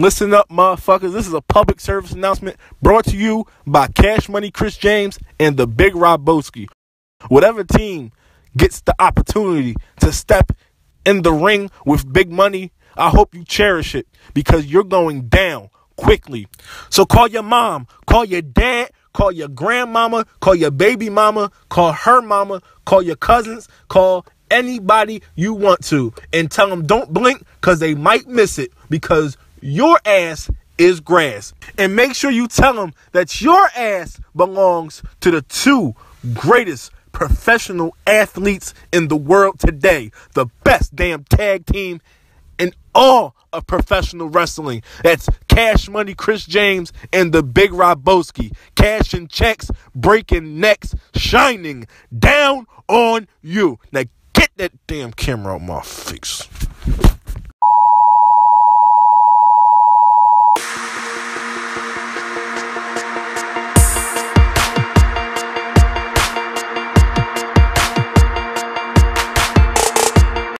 Listen up, motherfuckers. This is a public service announcement brought to you by Cash Money Chris James and the Big Roboski. Whatever team gets the opportunity to step in the ring with Big Money, I hope you cherish it because you're going down quickly. So call your mom, call your dad, call your grandmama, call your baby mama, call her mama, call your cousins, call anybody you want to and tell them don't blink because they might miss it because your ass is grass. And make sure you tell them that your ass belongs to the two greatest professional athletes in the world today. The best damn tag team in all of professional wrestling. That's Cash Money Chris James and the Big Roboski. Cashing checks, breaking necks, shining down on you. Now get that damn camera out my face.